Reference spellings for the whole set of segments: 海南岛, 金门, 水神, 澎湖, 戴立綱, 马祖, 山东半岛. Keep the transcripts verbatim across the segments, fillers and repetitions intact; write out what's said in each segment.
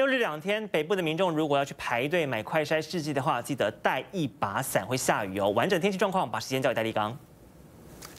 六日两天，北部的民众如果要去排队买快筛试剂的话，记得带一把伞，会下雨哦。完整天气状况，把时间交给戴立刚。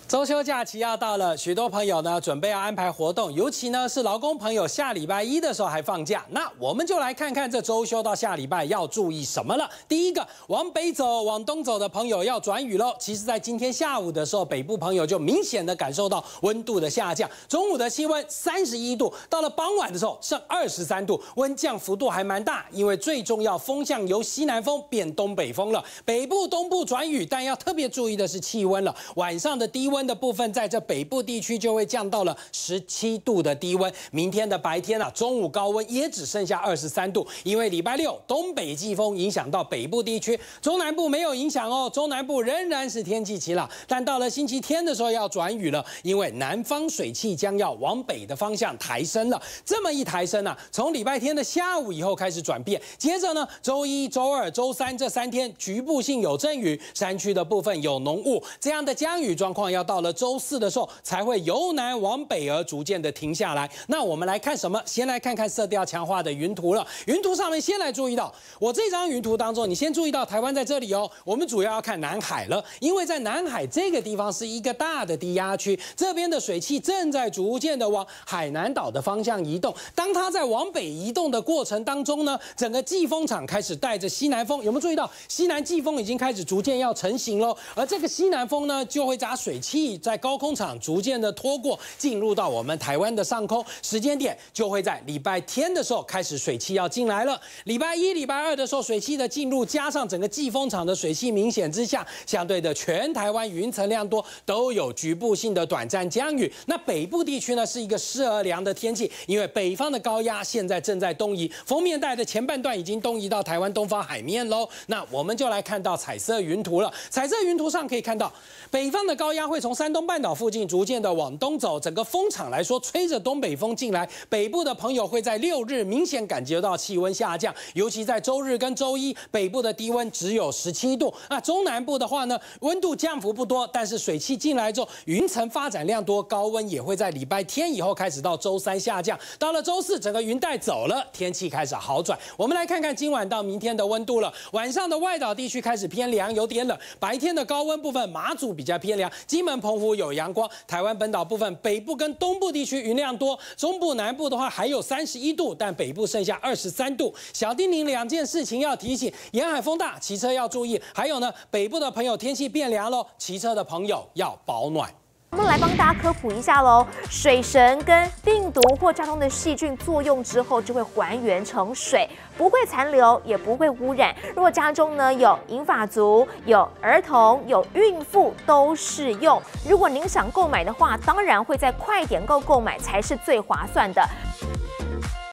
中秋假期要到了，许多朋友呢准备要安排活动，尤其呢是劳工朋友下礼拜一的时候还放假。那我们就来看看这周休到下礼拜要注意什么了。第一个，往北走、往东走的朋友要转雨喽。其实，在今天下午的时候，北部朋友就明显的感受到温度的下降，中午的气温三十一度，到了傍晚的时候剩二十三度，温降幅度还蛮大。因为最重要，风向由西南风变东北风了，北部、东部转雨，但要特别注意的是气温了，晚上的低温。 的部分在这北部地区就会降到了十七度的低温。明天的白天啊，中午高温也只剩下二十三度，因为礼拜六东北季风影响到北部地区，中南部没有影响哦。中南部仍然是天气晴朗，但到了星期天的时候要转雨了，因为南方水汽将要往北的方向抬升了。这么一抬升啊，从礼拜天的下午以后开始转变，接着呢，周一、周二、周三这三天局部性有阵雨，山区的部分有浓雾，这样的降雨状况要。 到了周四的时候，才会由南往北而逐渐的停下来。那我们来看什么？先来看看色调强化的云图了。云图上面先来注意到，我这张云图当中，你先注意到台湾在这里哦。我们主要要看南海了，因为在南海这个地方是一个大的低压区，这边的水汽正在逐渐的往海南岛的方向移动。当它在往北移动的过程当中呢，整个季风场开始带着西南风，有没有注意到西南季风已经开始逐渐要成型喽？而这个西南风呢，就会把水汽 在高空场逐渐的拖过，进入到我们台湾的上空，时间点就会在礼拜天的时候开始水汽要进来了。礼拜一、礼拜二的时候，水汽的进入加上整个季风场的水汽明显之下，相对的全台湾云层量多，都有局部性的短暂降雨。那北部地区呢是一个湿而凉的天气，因为北方的高压现在正在东移，锋面带的前半段已经东移到台湾东方海面喽。那我们就来看到彩色云图了。彩色云图上可以看到，北方的高压会从 从山东半岛附近逐渐的往东走，整个风场来说，吹着东北风进来，北部的朋友会在六日明显感觉到气温下降，尤其在周日跟周一，北部的低温只有十七度。那中南部的话呢，温度降幅不多，但是水汽进来之后，云层发展量多，高温也会在礼拜天以后开始到周三下降，到了周四整个云带走了，天气开始好转。我们来看看今晚到明天的温度了，晚上的外岛地区开始偏凉，有点冷，白天的高温部分，马祖比较偏凉，金门 澎湖有阳光，台湾本岛部分北部跟东部地区云量多，中部南部的话还有三十一度，但北部剩下二十三度。小叮咛两件事情要提醒：沿海风大，骑车要注意；还有呢，北部的朋友天气变凉喽，骑车的朋友要保暖。 我们来帮大家科普一下喽，水神跟病毒或交通的细菌作用之后，就会还原成水，不会残留，也不会污染。如果家中呢有银发族、有儿童、有孕妇都适用。如果您想购买的话，当然会在快点购购买才是最划算的。